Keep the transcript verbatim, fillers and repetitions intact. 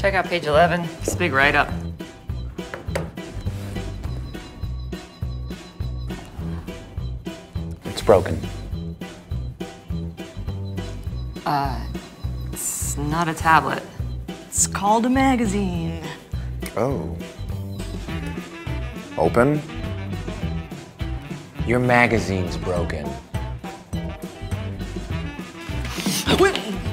Check out page eleven, it's a big write-up. It's broken. Uh, it's not a tablet. It's called a magazine. Oh. Open? Your magazine's broken. Wait.